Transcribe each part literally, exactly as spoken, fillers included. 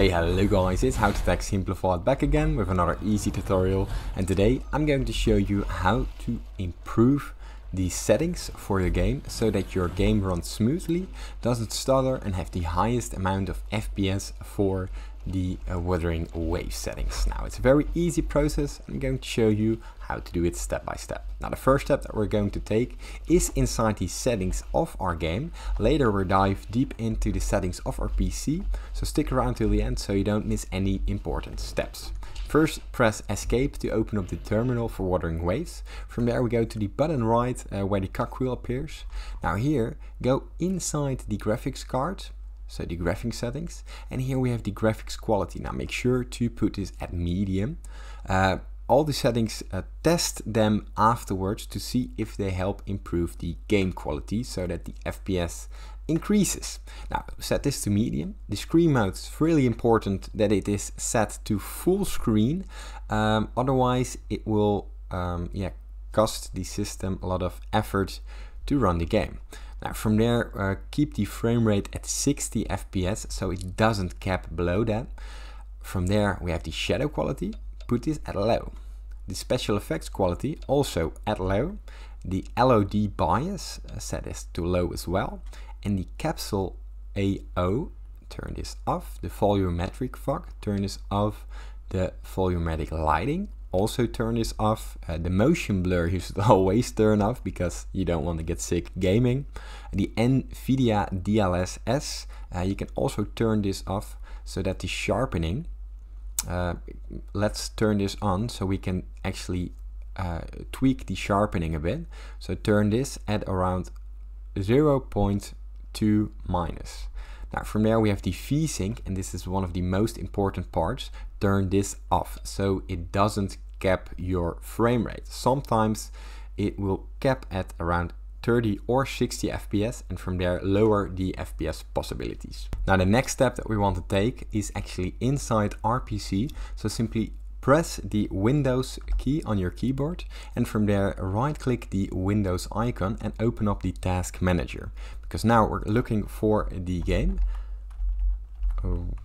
Hey, hello guys, it's How to Tech Simplified back again with another easy tutorial, and today I'm going to show you how to improve the settings for your game so that your game runs smoothly, doesn't stutter and have the highest amount of F P S for the uh, Wuthering Waves settings. Now, it's a very easy process. I'm going to show you how to do it step by step. Now, the first step that we're going to take is inside the settings of our game. Later we'll dive deep into the settings of our P C, so stick around till the end so you don't miss any important steps. First, press escape to open up the terminal for Wuthering Waves. From there we go to the bottom right uh, where the cogwheel appears. Now here, go inside the graphics card, so the graphics settings, and here we have the graphics quality. Now make sure to put this at medium. Uh, all the settings, uh, test them afterwards to see if they help improve the game quality so that the F P S increases. Now set this to medium. The screen mode is really important that it is set to full screen, um, otherwise it will um, yeah, cost the system a lot of effort to run the game. Now from there, uh, keep the frame rate at sixty F P S so it doesn't cap below that. From there we have the shadow quality, put this at low. The special effects quality also at low. The L O D bias, uh, set this to low as well. And the capsule A O, turn this off. The volumetric fog, turn this off. The volumetric lighting, also turn this off. Uh, the motion blur you should always turn off because you don't want to get sick gaming. The NVIDIA D L S S, uh, you can also turn this off so that the sharpening, uh, let's turn this on so we can actually uh, tweak the sharpening a bit. So turn this at around zero point two minus. Now from there we have the VSync, and this is one of the most important parts. Turn this off so it doesn't cap your frame rate. Sometimes it will cap at around thirty or sixty F P S, and from there lower the F P S possibilities. Now the next step that we want to take is actually inside our P C, so simply press the Windows key on your keyboard, and from there right click the Windows icon and open up the Task Manager, because now we're looking for the game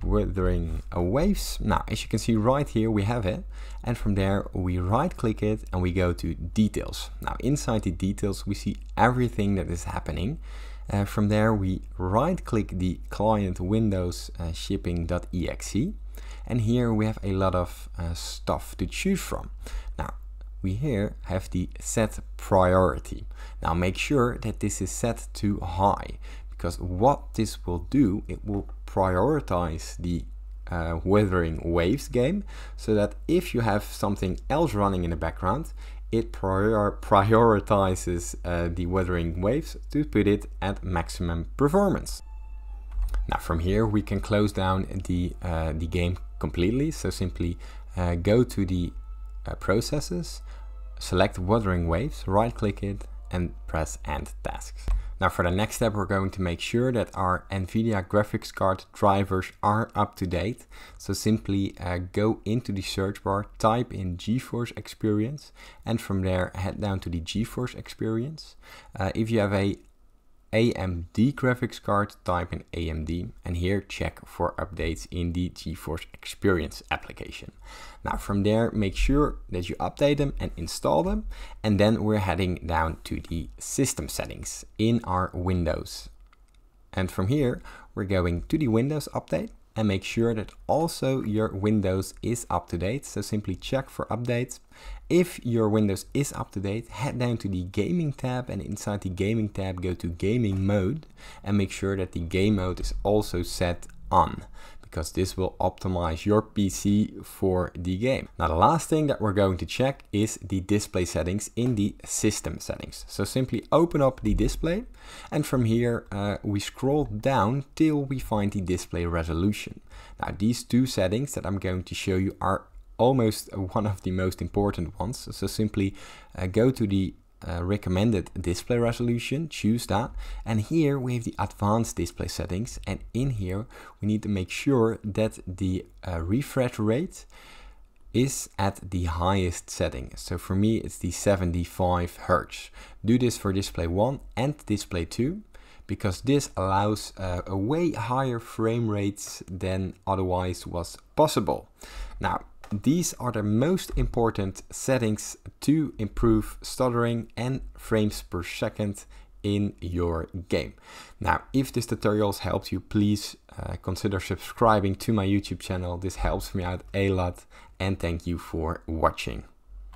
Wuthering Waves. Now as you can see right here we have it, and from there we right click it and we go to details. Now inside the details we see everything that is happening. Uh, from there we right click the client Windows uh, shipping dot E X E, and here we have a lot of uh, stuff to choose from. Now we here have the set priority. Now make sure that this is set to high, because what this will do, it will prioritize the uh, Wuthering Waves game, so that if you have something else running in the background, it prior prioritizes uh, the Wuthering Waves to put it at maximum performance. Now from here we can close down the, uh, the game completely, so simply uh, go to the uh, processes, select Wuthering Waves, right click it and press End Tasks. Now for the next step we're going to make sure that our NVIDIA graphics card drivers are up to date, so simply uh, go into the search bar, type in GeForce Experience, and from there head down to the GeForce Experience. Uh, if you have a A M D graphics card, type in A M D, and here check for updates in the GeForce Experience application. Now from there make sure that you update them and install them, and then we're heading down to the system settings in our Windows. And from here we're going to the Windows update, and make sure that also your Windows is up to date, so simply check for updates. If your Windows is up to date, head down to the Gaming tab, and inside the Gaming tab go to Gaming Mode, and make sure that the game mode is also set on, because this will optimize your P C for the game. Now the last thing that we're going to check is the display settings in the system settings. So simply open up the display, and from here uh, we scroll down till we find the display resolution. Now these two settings that I'm going to show you are almost one of the most important ones. So simply uh, go to the Uh, recommended display resolution, choose that, and here we have the advanced display settings, and in here we need to make sure that the uh, refresh rate is at the highest setting. So for me it's the seventy-five hertz. Do this for display one and display two, because this allows uh, a way higher frame rates than otherwise was possible. Now, these are the most important settings to improve stuttering and frames per second in your game. Now, if this tutorial's helped you, please uh, consider subscribing to my YouTube channel. This helps me out a lot, and thank you for watching.